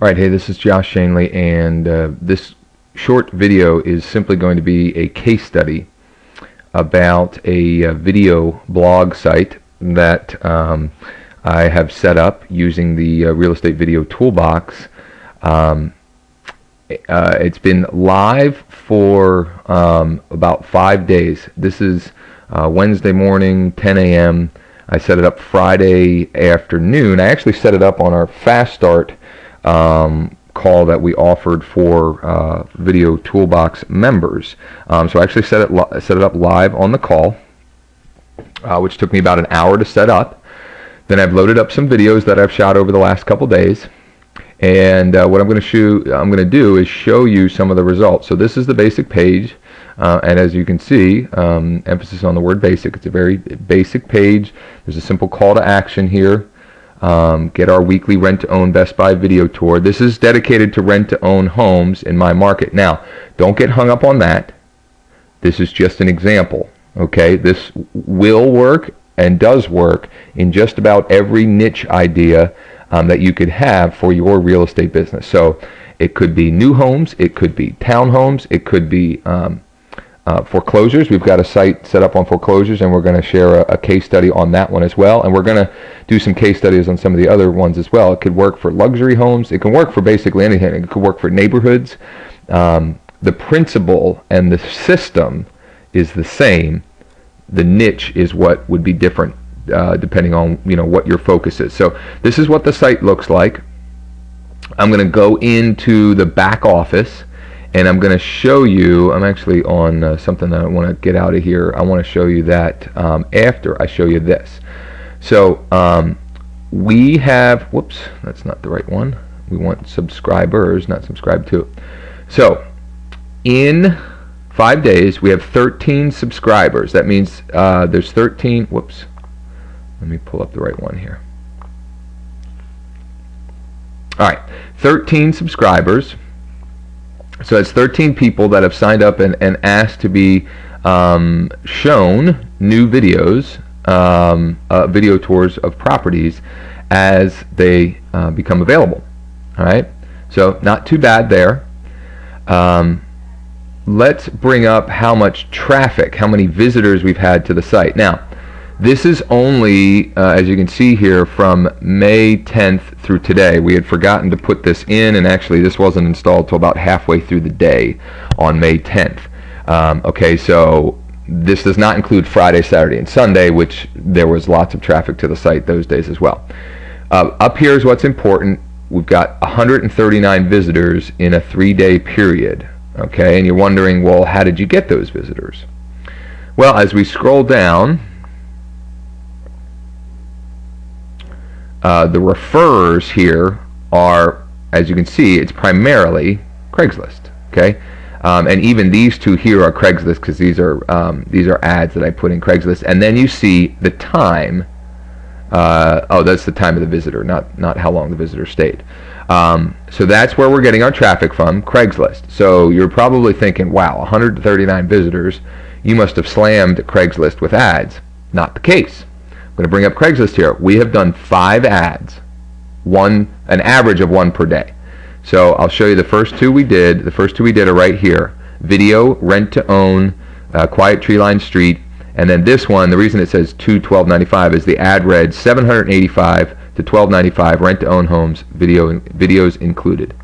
Alright, hey, this is Josh Schoenly, and this short video is simply going to be a case study about a video blog site that I have set up using the Real Estate Video Toolbox. It's been live for about 5 days. This is Wednesday morning, 10 a.m. I set it up Friday afternoon. I actually set it up on our Fast Start call that we offered for Video Toolbox members. So I actually set it up live on the call, which took me about an hour to set up. Then I've loaded up some videos that I've shot over the last couple days, and what I'm going to do is show you some of the results. So this is the basic page, and as you can see, emphasis on the word basic. It's a very basic page. There's a simple call to action here. Get our weekly rent-to-own Best Buy video tour. This is dedicated to rent-to-own homes in my market. Now, don't get hung up on that. This is just an example, okay? This will work and does work in just about every niche idea that you could have for your real estate business. So it could be new homes, it could be townhomes, it could be foreclosures. We've got a site set up on foreclosures, and we're going to share a case study on that one as well. And we're going to do some case studies on some of the other ones as well. It could work for luxury homes. It can work for basically anything. It could work for neighborhoods. The principle and the system is the same. The niche is what would be different depending on, you know, what your focus is. So this is what the site looks like. I'm going to go into the back office, and I'm going to show you, I'm actually on something that I want to get out of here. I want to show you that after I show you this. So we have, whoops, that's not the right one. We want subscribers, not subscribe to. So in 5 days, we have 13 subscribers. That means there's 13, whoops, let me pull up the right one here. All right, 13 subscribers. So it's 13 people that have signed up and asked to be shown new videos, video tours of properties as they become available. All right, so not too bad there. Let's bring up how much traffic, how many visitors we've had to the site. Now, this is only, as you can see here, from May 10th through today. We had forgotten to put this in, and actually this wasn't installed till about halfway through the day on May 10th. Okay, so this does not include Friday, Saturday, and Sunday, which there was lots of traffic to the site those days as well. Up here is what's important. We've got 139 visitors in a 3-day period. Okay, and you're wondering, well, how did you get those visitors? Well, as we scroll down, the referrers here are, as you can see, it's primarily Craigslist, okay? And even these two here are Craigslist, because these are ads that I put in Craigslist. And then you see the time. Oh, that's the time of the visitor, not how long the visitor stayed. So that's where we're getting our traffic from, Craigslist. So you're probably thinking, wow, 139 visitors, you must have slammed Craigslist with ads. Not the case. I'm going to bring up Craigslist here. We have done 5 ads, an average of 1 per day. So I'll show you the first 2 we did. The first 2 we did are right here. Video, rent to own, quiet tree-lined street, and then this one. The reason it says 2 $12.95 is the ad read 785 to 1295 rent to own homes, videos included.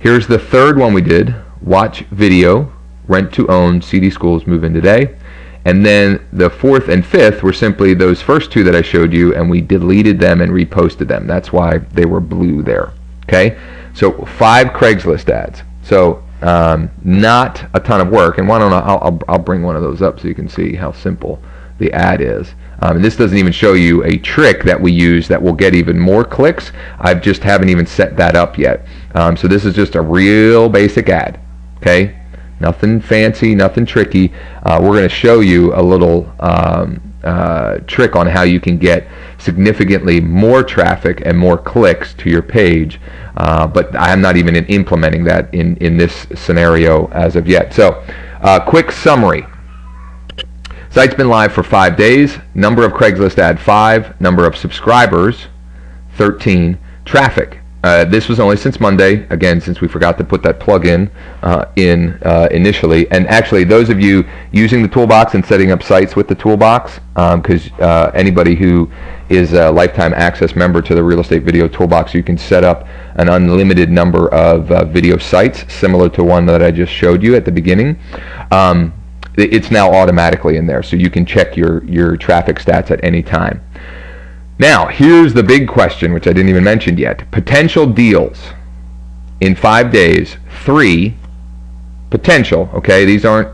Here's the third one we did. Watch video, rent to own, CD schools move in today. And then the fourth and fifth were simply those first 2 that I showed you, and we deleted them and reposted them. That's why they were blue there. Okay, so 5 Craigslist ads. So not a ton of work. And why don't I'll bring one of those up so you can see how simple the ad is. And this doesn't even show you a trick that we use that will get even more clicks. I just haven't even set that up yet. So this is just a real basic ad. Okay. Nothing fancy, nothing tricky. We're going to show you a little trick on how you can get significantly more traffic and more clicks to your page, but I'm not even implementing that in this scenario as of yet. So quick summary. Site's been live for 5 days. Number of Craigslist ad 5. Number of subscribers 13. Traffic This was only since Monday, again, since we forgot to put that plug in initially. And actually, those of you using the toolbox and setting up sites with the toolbox, because anybody who is a lifetime access member to the Real Estate Video Toolbox, you can set up an unlimited number of video sites, similar to one that I just showed you at the beginning. It's now automatically in there, so you can check your traffic stats at any time. Now, here's the big question, which I didn't even mention yet. Potential deals in 5 days. 3 potential. Okay, these aren't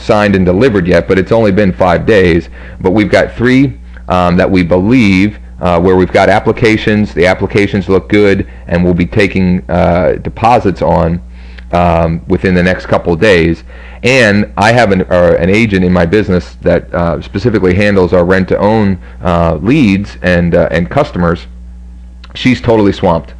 signed and delivered yet, but it's only been 5 days. But we've got 3 that we believe where we've got applications. The applications look good, and we'll be taking deposits on within the next couple of days. And I have an agent in my business that specifically handles our rent-to-own leads and customers. She's totally swamped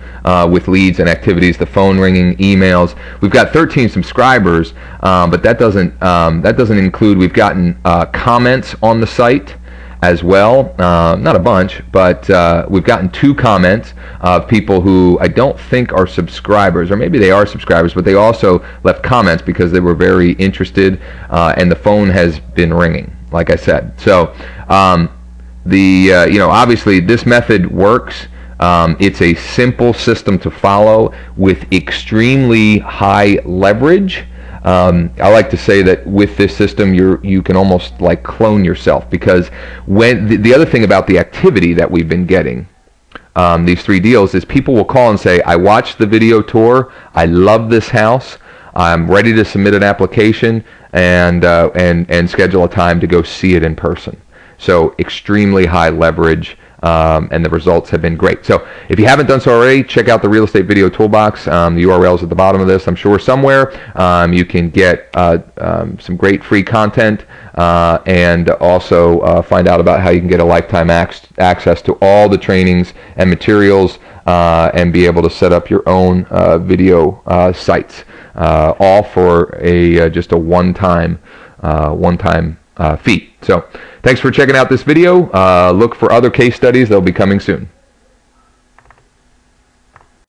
with leads and activities, the phone ringing, emails. We've got 13 subscribers, but that doesn't include, we've gotten comments on the site as well, not a bunch, but we've gotten 2 comments of people who I don't think are subscribers, or maybe they are subscribers, but they also left comments because they were very interested, and the phone has been ringing, like I said. So you know, obviously this method works. It's a simple system to follow with extremely high leverage. I like to say that with this system, you can almost like clone yourself, because when the other thing about the activity that we've been getting, these 3 deals, is people will call and say, I watched the video tour, I love this house, I'm ready to submit an application and schedule a time to go see it in person. So extremely high leverage. And the results have been great. So if you haven't done so already, check out the Real Estate Video Toolbox. The URL is at the bottom of this, I'm sure, somewhere. You can get some great free content and also find out about how you can get a lifetime access to all the trainings and materials and be able to set up your own video sites, all for a just a one-time fee. So thanks for checking out this video. Look for other case studies. They'll be coming soon.